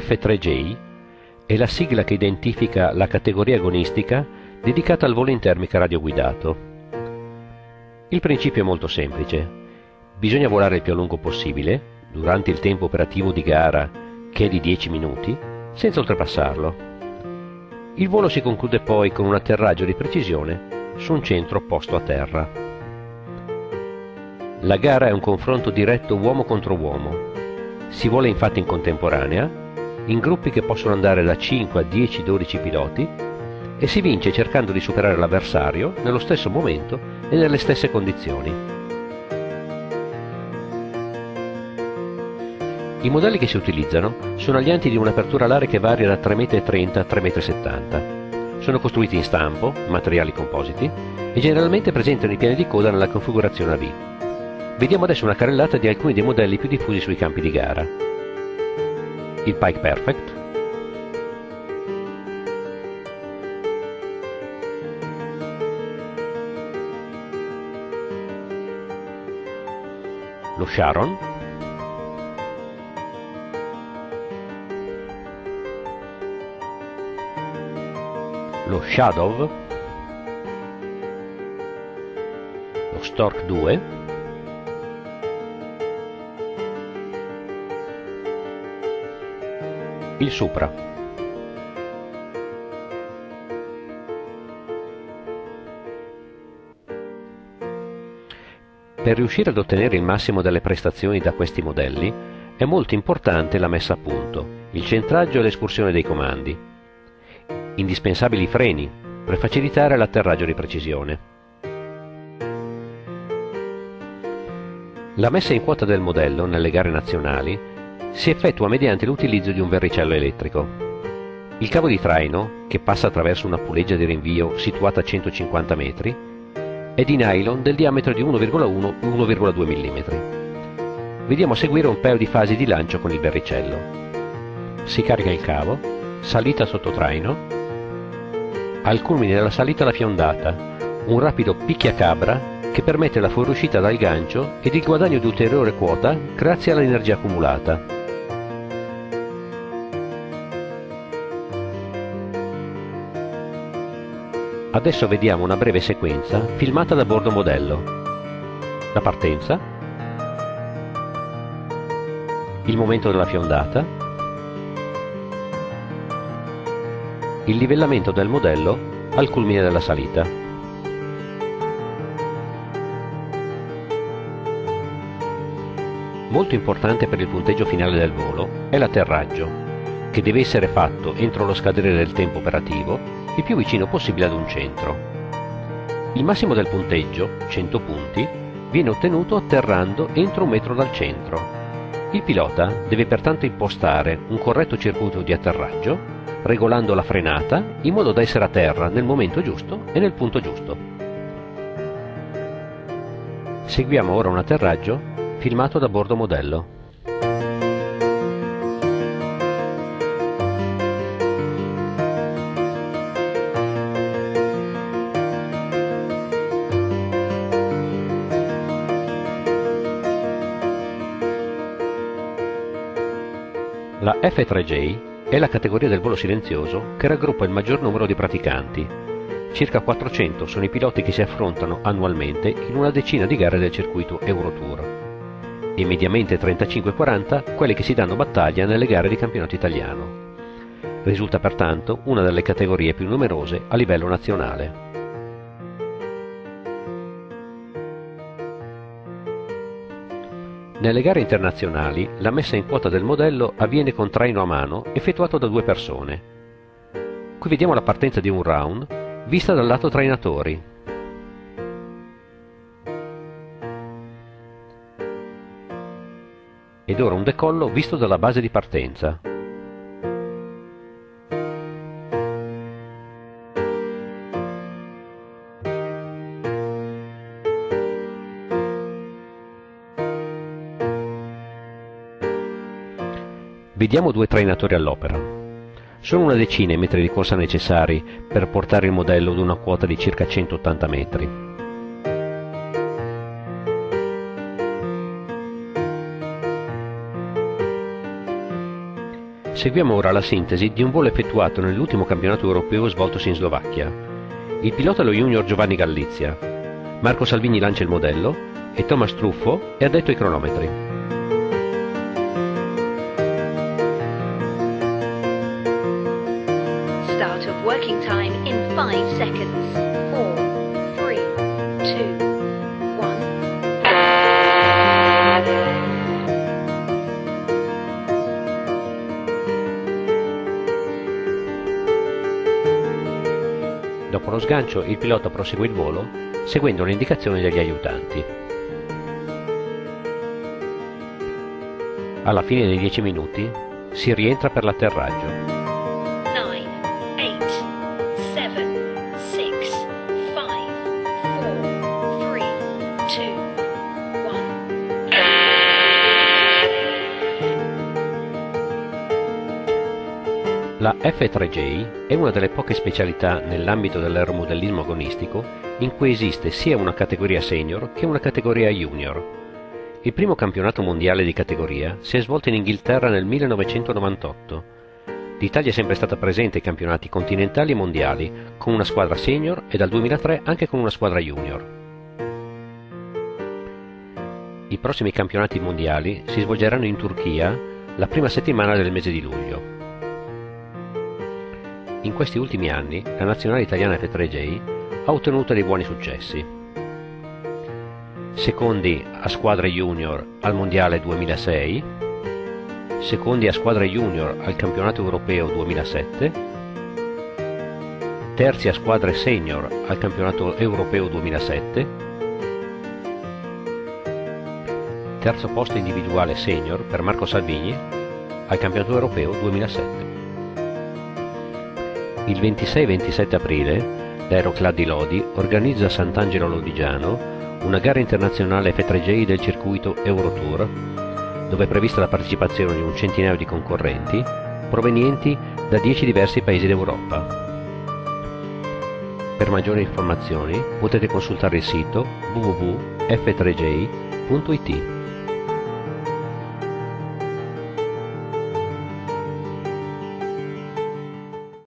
F3J è la sigla che identifica la categoria agonistica dedicata al volo in termica radioguidato. Il principio è molto semplice. Bisogna volare il più a lungo possibile, durante il tempo operativo di gara, che è di 10 minuti, senza oltrepassarlo. Il volo si conclude poi con un atterraggio di precisione su un centro posto a terra. La gara è un confronto diretto uomo contro uomo. Si vola infatti in contemporanea, in gruppi che possono andare da 5 a 10, 12 piloti, e si vince cercando di superare l'avversario nello stesso momento e nelle stesse condizioni. I modelli che si utilizzano sono alianti di un'apertura alare che varia da 3,30 m a 3,70 m. Sono costruiti in stampo, materiali compositi, e generalmente presentano i piani di coda nella configurazione AV. Vediamo adesso una carrellata di alcuni dei modelli più diffusi sui campi di gara. Il Pike Perfect, lo Sharon, lo Shadow, lo Stork 2, il Supra, Per riuscire ad ottenere il massimo delle prestazioni da questi modelli è molto importante la messa a punto, il centraggio e l'escursione dei comandi. Indispensabili freni per facilitare l'atterraggio di precisione. La messa in quota del modello nelle gare nazionali si effettua mediante l'utilizzo di un verricello elettrico. Il cavo di traino, che passa attraverso una puleggia di rinvio situata a 150 metri, è di nylon del diametro di 1,1-1,2 mm. Vediamo a seguire un paio di fasi di lancio con il verricello. Si carica il cavo, salita sotto traino. Al culmine della salita la fiondata, un rapido picchiacabra che permette la fuoriuscita dal gancio ed il guadagno di ulteriore quota grazie all'energia accumulata. Adesso vediamo una breve sequenza filmata da bordo modello. La partenza, il momento della fiondata, il livellamento del modello al culmine della salita. Molto importante per il punteggio finale del volo è l'atterraggio, che deve essere fatto entro lo scadere del tempo operativo e più vicino possibile ad un centro. Il massimo del punteggio, 100 punti, viene ottenuto atterrando entro 1 metro dal centro. Il pilota deve pertanto impostare un corretto circuito di atterraggio regolando la frenata in modo da essere a terra nel momento giusto e nel punto giusto. Seguiamo ora un atterraggio filmato da bordo modello. La F3J è la categoria del volo silenzioso che raggruppa il maggior numero di praticanti. Circa 400 sono i piloti che si affrontano annualmente in una decina di gare del circuito Eurotour e mediamente 35-40 quelli che si danno battaglia nelle gare di campionato italiano. Risulta pertanto una delle categorie più numerose a livello nazionale. Nelle gare internazionali la messa in quota del modello avviene con traino a mano effettuato da 2 persone. Qui vediamo la partenza di un round vista dal lato trainatori. Ed ora un decollo visto dalla base di partenza. Vediamo 2 trainatori all'opera. Sono una decina i metri di corsa necessari per portare il modello ad una quota di circa 180 metri. Seguiamo ora la sintesi di un volo effettuato nell'ultimo campionato europeo svoltosi in Slovacchia. Il pilota è lo junior Giovanni Gallizia. Marco Salvini lancia il modello e Thomas Truffo è addetto ai cronometri. Working time in 5 seconds. 4, 3, 2, 1. Dopo lo sgancio, il pilota prosegue il volo seguendo le indicazioni degli aiutanti. Alla fine dei 10 minuti si rientra per l'atterraggio. La F3J è una delle poche specialità nell'ambito dell'aeromodellismo agonistico in cui esiste sia una categoria senior che una categoria junior. Il primo campionato mondiale di categoria si è svolto in Inghilterra nel 1998. L'Italia è sempre stata presente ai campionati continentali e mondiali con una squadra senior e dal 2003 anche con una squadra junior. I prossimi campionati mondiali si svolgeranno in Turchia la prima settimana del mese di luglio. In questi ultimi anni la nazionale italiana F3J ha ottenuto dei buoni successi. Secondi a squadre junior al Mondiale 2006, secondi a squadre junior al Campionato Europeo 2007, terzi a squadre senior al Campionato Europeo 2007, terzo posto individuale senior per Marco Salvini al Campionato Europeo 2007. Il 26 e 27 aprile l'Aeroclub di Lodi organizza a Sant'Angelo Lodigiano una gara internazionale F3J del circuito Eurotour, dove è prevista la partecipazione di un centinaio di concorrenti provenienti da 10 diversi paesi d'Europa. Per maggiori informazioni potete consultare il sito www.f3j.it.